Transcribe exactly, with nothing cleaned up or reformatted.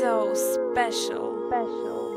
So special. Special.